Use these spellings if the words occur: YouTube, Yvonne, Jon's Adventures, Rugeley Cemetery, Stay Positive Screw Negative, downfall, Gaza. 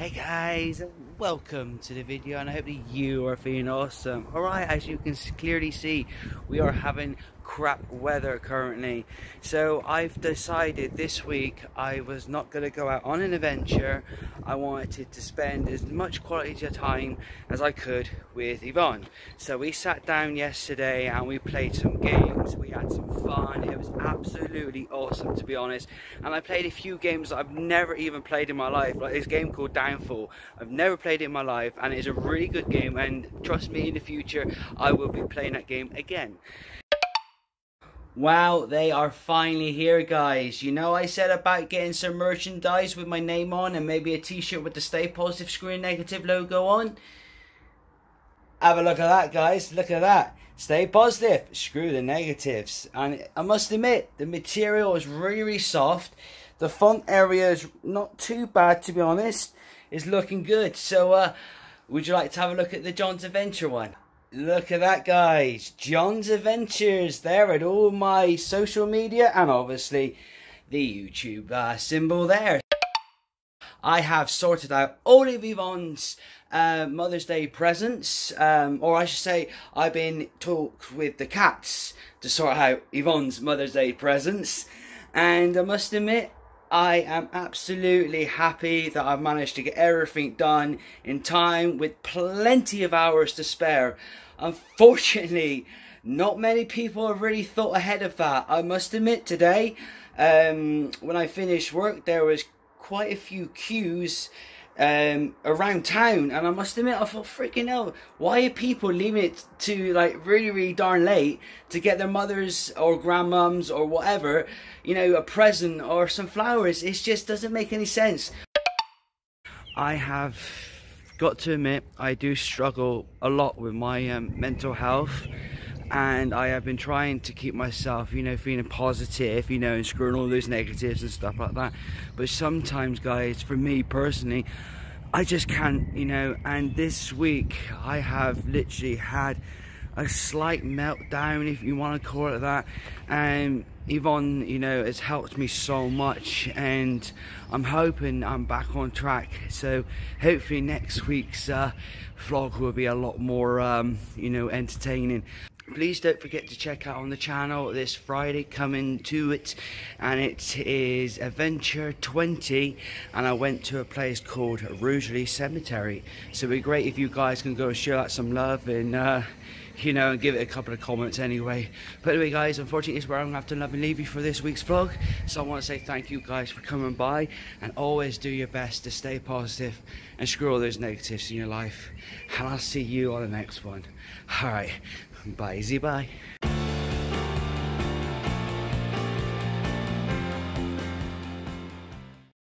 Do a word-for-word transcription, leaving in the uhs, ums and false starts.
Hey guys, welcome to the video, and I hope that you are feeling awesome. Alright, as you can clearly see, we are having crap weather currently. So I've decided this week I was not going to go out on an adventure. I wanted to spend as much quality time as I could with Yvonne. So we sat down yesterday and we played some games. We had some fun. It was absolutely awesome, to be honest. And I played a few games that I've never even played in my life, like this game called Downfall. I've never played it in my life, and it is a really good game, and trust me, in the future I will be playing that game again. Wow, they are finally here, guys. You know, I said about getting some merchandise with my name on and maybe a t-shirt with the Stay Positive Screw Negative logo on. Have a look at that, guys. Look at that. Stay positive, screw the negatives. And I must admit, the material is really, really soft. The font area is not too bad, to be honest. It's looking good. So, uh, would you like to have a look at the Jon's Adventure one? Look at that, guys. Jon's Adventures there at all my social media, and obviously the YouTube uh, symbol there. I have sorted out all of Yvonne's uh, Mother's Day presents, um, or I should say I've been talked with the cats to sort out Yvonne's Mother's Day presents, and I must admit I am absolutely happy that I've managed to get everything done in time with plenty of hours to spare. Unfortunately, not many people have really thought ahead of that. I must admit, today, um, when I finished work, there was quite a few queues um, around town. And I must admit, I thought, freaking hell, why are people leaving it to, like, really, really darn late to get their mothers or grandmums or whatever, you know, a present or some flowers? It just doesn't make any sense. I have got to admit, I do struggle a lot with my um, mental health. And I have been trying to keep myself, you know, feeling positive, you know, and screwing all those negatives and stuff like that. But sometimes, guys, for me personally, I just can't, you know. And this week, I have literally had a slight meltdown, if you want to call it that. And Yvonne, you know, has helped me so much, and I'm hoping I'm back on track. So hopefully next week's uh, vlog will be a lot more, um, you know, entertaining. Please don't forget to check out on the channel this Friday coming to it, and it is Adventure twenty, and I went to a place called Rugeley Cemetery. So it'd be great if you guys can go and show out some love and, uh, you know, and give it a couple of comments anyway. But anyway, guys, unfortunately it's where I'm going to have to love and leave you for this week's vlog. So I want to say thank you guys for coming by, and always do your best to stay positive and screw all those negatives in your life. And I'll see you on the next one. Alright. Bye, easy bye.